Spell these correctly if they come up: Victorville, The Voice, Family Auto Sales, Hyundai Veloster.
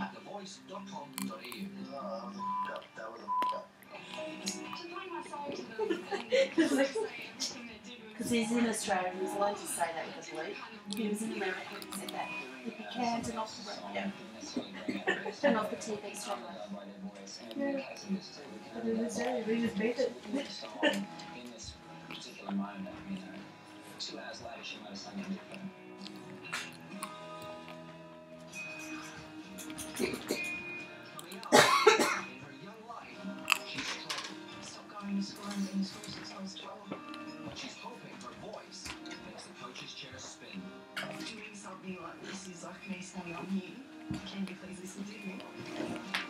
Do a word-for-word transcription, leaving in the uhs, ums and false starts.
at the voice dot com dot a u. That was a up. Because he's in Australia, he's learned to say that with his lip. He was in America and said that. If you can, turn off the radio. Turn off the T V strongly. Yeah. But in Australia, we just beat it. In this particular moment, you know, two hours later, she might have something different. She's hoping her voice makes the coach's chair spin. Doing something like this is like me standing on here. Can you please listen to me?